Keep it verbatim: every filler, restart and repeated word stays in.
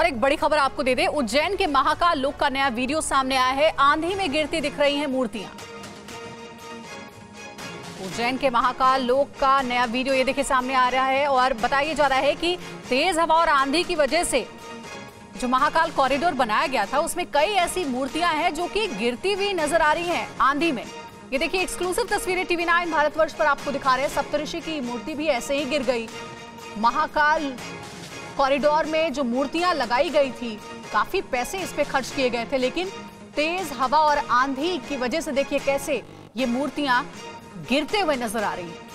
और एक बड़ी खबर आपको दे दें, उज्जैन के महाकाल लोक का नया वीडियो सामने आया है। आंधी में गिरती दिख रही हैं मूर्तियां। उज्जैन के महाकाल लोक का नया वीडियो ये देखिए सामने आ रहा है और बताया जा रहा है कि तेज हवा और आंधी की वजह से जो महाकाल कॉरिडोर बनाया गया था उसमें कई ऐसी मूर्तियां हैं जो कि गिरती हुई नजर आ रही हैं आंधी में। ये देखिए एक्सक्लूसिव तस्वीरें टीवी नाइन भारतवर्ष पर आपको दिखा रहे हैं। सप्तऋषि की मूर्ति भी ऐसे ही गिर गई। महाकाल कॉरिडोर में जो मूर्तियां लगाई गई थी, काफी पैसे इस पे खर्च किए गए थे, लेकिन तेज हवा और आंधी की वजह से देखिए कैसे ये मूर्तियां गिरते हुए नजर आ रही हैं।